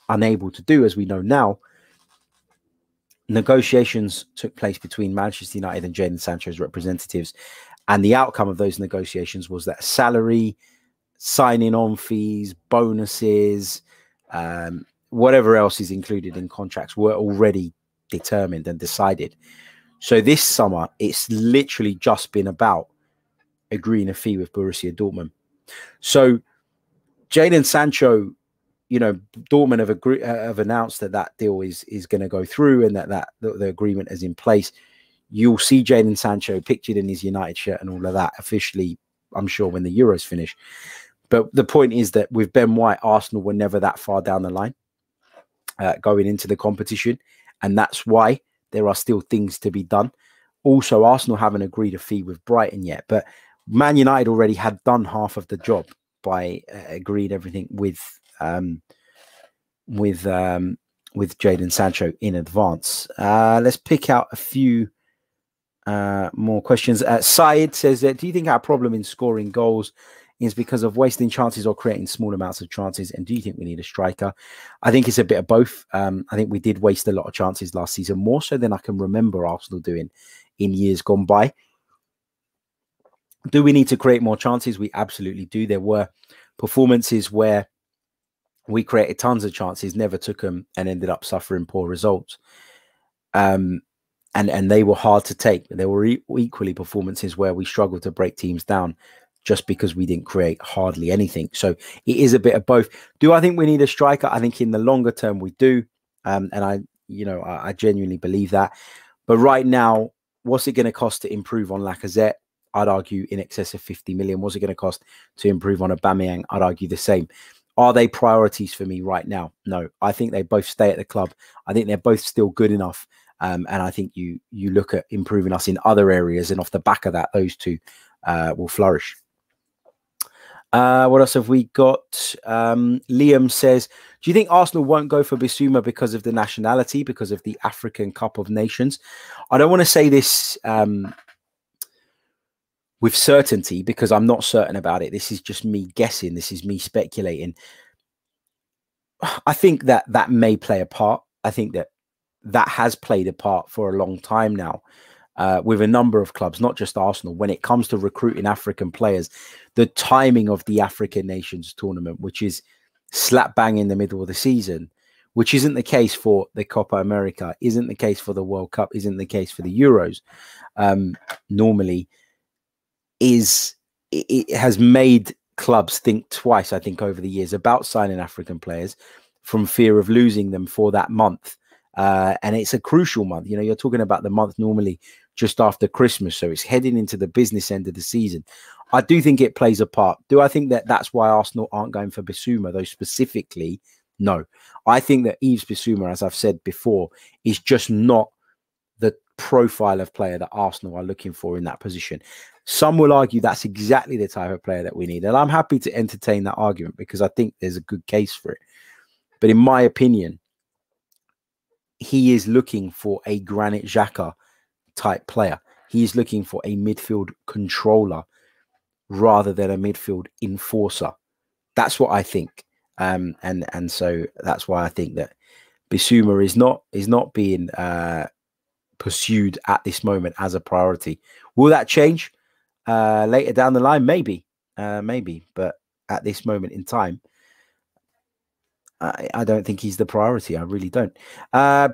unable to do, as we know now, negotiations took place between Manchester United and Jadon Sancho's representatives. And the outcome of those negotiations was that salary, signing on fees, bonuses, whatever else is included in contracts were already determined and decided. So this summer, it's literally just been about agreeing a fee with Borussia Dortmund. So Jadon Sancho, you know, Dortmund have announced that that deal is going to go through and that the agreement is in place. You'll see Jadon Sancho pictured in his United shirt and all of that officially, I'm sure, when the Euros finish. But the point is that with Ben White, Arsenal were never that far down the line going into the competition. And that's why there are still things to be done. Also, Arsenal haven't agreed a fee with Brighton yet. But Man United already had done half of the job by agreed everything with Jadon Sancho in advance. Let's pick out a few more questions. Syed says, that do you think our problem in scoring goals is because of wasting chances or creating small amounts of chances? And do you think we need a striker? I think it's a bit of both. I think we did waste a lot of chances last season, more so than I can remember Arsenal doing in years gone by. Do we need to create more chances? We absolutely do. There were performances where we created tons of chances, never took them, and ended up suffering poor results. And they were hard to take. There were equally performances where we struggled to break teams down just because we didn't create hardly anything. So it is a bit of both. Do I think we need a striker? I think in the longer term we do. And I genuinely believe that. But right now, what's it going to cost to improve on Lacazette? I'd argue in excess of 50 million. What's it going to cost to improve on Aubameyang? I'd argue the same. Are they priorities for me right now? No, I think they both stay at the club. I think they're both still good enough. And I think you look at improving us in other areas, and off the back of that, those two will flourish. What else have we got? Liam says, do you think Arsenal won't go for Bissouma because of the nationality, because of the African Cup of Nations? I don't want to say this with certainty because I'm not certain about it. This is just me guessing. This is me speculating. I think that may play a part. I think that has played a part for a long time now with a number of clubs, not just Arsenal, when it comes to recruiting African players. The timing of the African Nations tournament, which is slap bang in the middle of the season, which isn't the case for the Copa America, isn't the case for the World Cup, isn't the case for the Euros normally, it has made clubs think twice, I think, over the years about signing African players from fear of losing them for that month. And it's a crucial month. You know, you're talking about the month normally just after Christmas. So it's heading into the business end of the season. I do think it plays a part. Do I think that that's why Arsenal aren't going for Bissouma, though, specifically? No. I think that Yves Bissouma, as I've said before, is just not the profile of player that Arsenal are looking for in that position. Some will argue that's exactly the type of player that we need. And I'm happy to entertain that argument because I think there's a good case for it. But in my opinion, he is looking for a Granit Xhaka type player. He is looking for a midfield controller rather than a midfield enforcer. That's what I think. And so that's why I think that Bissouma is not being pursued at this moment as a priority. Will that change later down the line? Maybe, maybe, but at this moment in time, I don't think he's the priority. I really don't.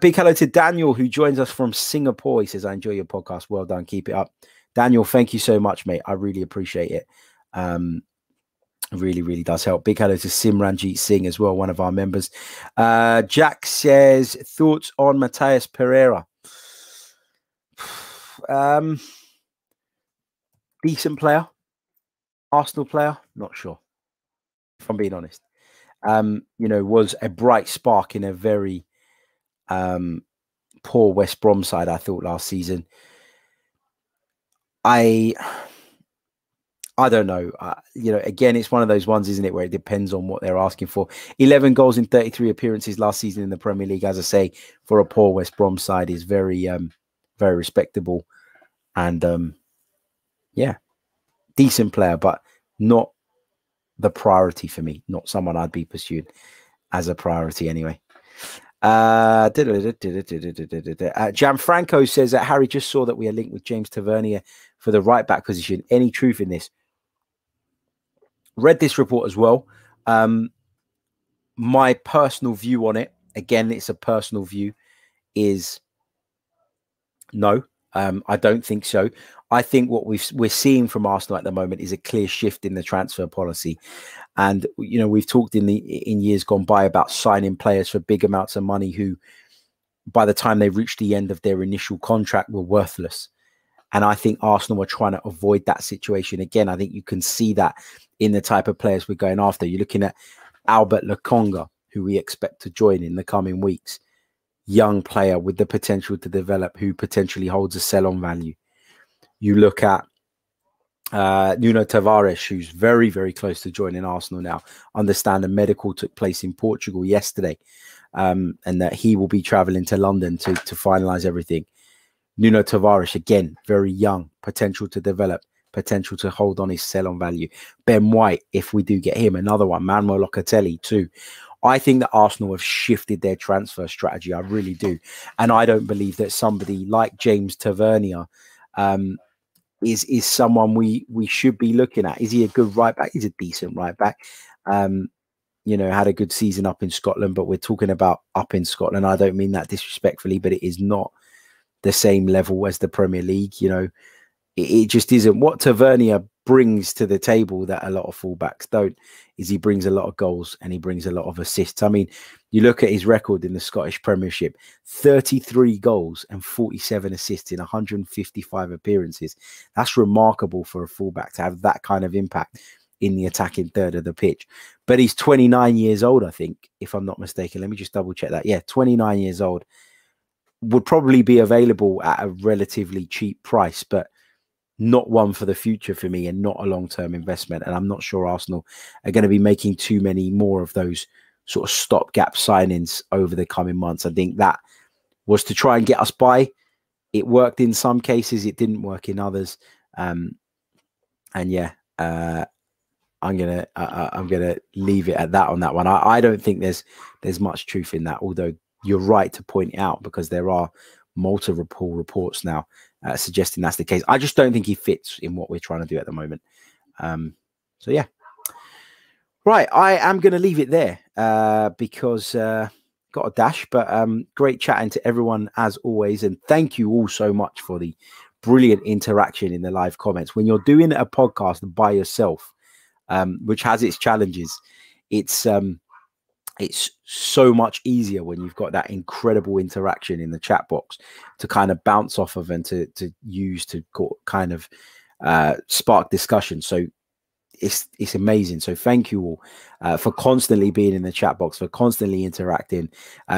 Big hello to Daniel, who joins us from Singapore. He says, I enjoy your podcast. Well done. Keep it up. Daniel, thank you so much, mate. I really appreciate it. Really, really does help. Big hello to Simranjit Singh as well, one of our members. Jack says, thoughts on Matheus Pereira? Decent player, Arsenal player, not sure, if I'm being honest. You know, was a bright spark in a very poor West Brom side, I thought, last season. I don't know. You know, again, it's one of those ones, isn't it, where it depends on what they're asking for. 11 goals in 33 appearances last season in the Premier League, as I say, for a poor West Brom side is very, very respectable. And, yeah, decent player, but not the priority for me. Not someone I'd be pursued as a priority anyway. Gianfranco says that Harry just saw that we are linked with James Tavernier for the right-back position. Any truth in this? Read this report as well. My personal view on it, again, it's a personal view, is no. I don't think so. I think what we're seeing from Arsenal at the moment is a clear shift in the transfer policy. And, you know, we've talked in years gone by about signing players for big amounts of money who, by the time they reached the end of their initial contract, were worthless. And I think Arsenal were trying to avoid that situation. Again, I think you can see that in the type of players we're going after. You're looking at Albert Lokonga, who we expect to join in the coming weeks. Young player with the potential to develop, who potentially holds a sell-on value. You look at Nuno Tavares, who's very, very close to joining Arsenal now. Understand a medical took place in Portugal yesterday, and that he will be travelling to London to finalise everything. Nuno Tavares, again, very young, potential to develop, potential to hold on his sell-on value. Ben White, if we do get him, another one. Manuel Locatelli, too. I think that Arsenal have shifted their transfer strategy. I really do. And I don't believe that somebody like James Tavernier is someone we should be looking at. Is he a good right back? He's a decent right back. You know, had a good season up in Scotland, but we're talking about up in Scotland. I don't mean that disrespectfully, but it is not the same level as the Premier League. You know, it just isn't. What Tavernier brings to the table that a lot of fullbacks don't is he brings a lot of goals and he brings a lot of assists. I mean, you look at his record in the Scottish Premiership, 33 goals and 47 assists in 155 appearances. That's remarkable for a fullback to have that kind of impact in the attacking third of the pitch. But he's 29 years old, I think, if I'm not mistaken. Let me just double check that. Yeah, 29 years old. Would probably be available at a relatively cheap price, but not one for the future for me, and not a long-term investment. And I'm not sure Arsenal are going to be making too many more of those sort of stopgap signings over the coming months. I think that was to try and get us by. It worked in some cases. It didn't work in others. And yeah, I'm gonna leave it at that on that one. I don't think there's much truth in that. Although you're right to point out, because there are multiple reports now suggesting that's the case. I just don't think he fits in what we're trying to do at the moment. So yeah, right, I am going to leave it there because got a dash, but great chatting to everyone as always, and thank you all so much for the brilliant interaction in the live comments. When you're doing a podcast by yourself, which has its challenges, it's so much easier when you've got that incredible interaction in the chat box to kind of bounce off of and to use to kind of spark discussion. So it's amazing. So thank you all for constantly being in the chat box, for constantly interacting,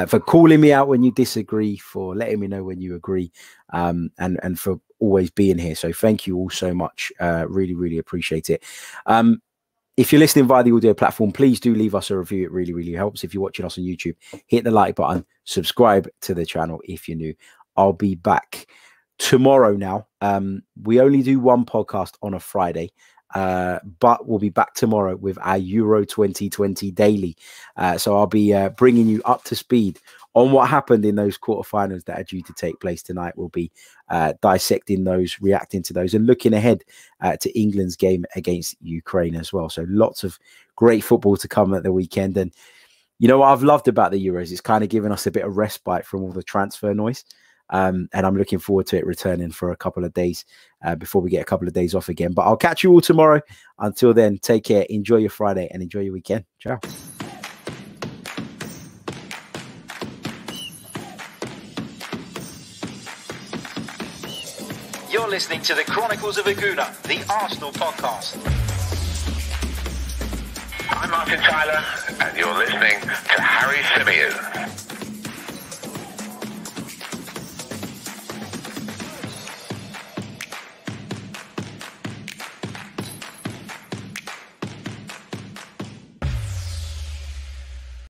for calling me out when you disagree, for letting me know when you agree, and for always being here. So thank you all so much. Really, really appreciate it. If you're listening via the audio platform, please do leave us a review. It really, really helps. If you're watching us on YouTube, hit the like button, subscribe to the channel if you're new. I'll be back tomorrow now. We only do one podcast on a Friday, but we'll be back tomorrow with our Euro 2020 daily. So I'll be bringing you up to speed on what happened in those quarterfinals that are due to take place tonight. We'll be dissecting those, reacting to those, and looking ahead to England's game against Ukraine as well. So lots of great football to come at the weekend. And you know what I've loved about the Euros? It's kind of given us a bit of respite from all the transfer noise. And I'm looking forward to it returning for a couple of days before we get a couple of days off again. But I'll catch you all tomorrow. Until then, take care. Enjoy your Friday and enjoy your weekend. Ciao. You're listening to The Chronicles of a Gooner, the Arsenal podcast. I'm Martin Tyler, and you're listening to Harry Symeou.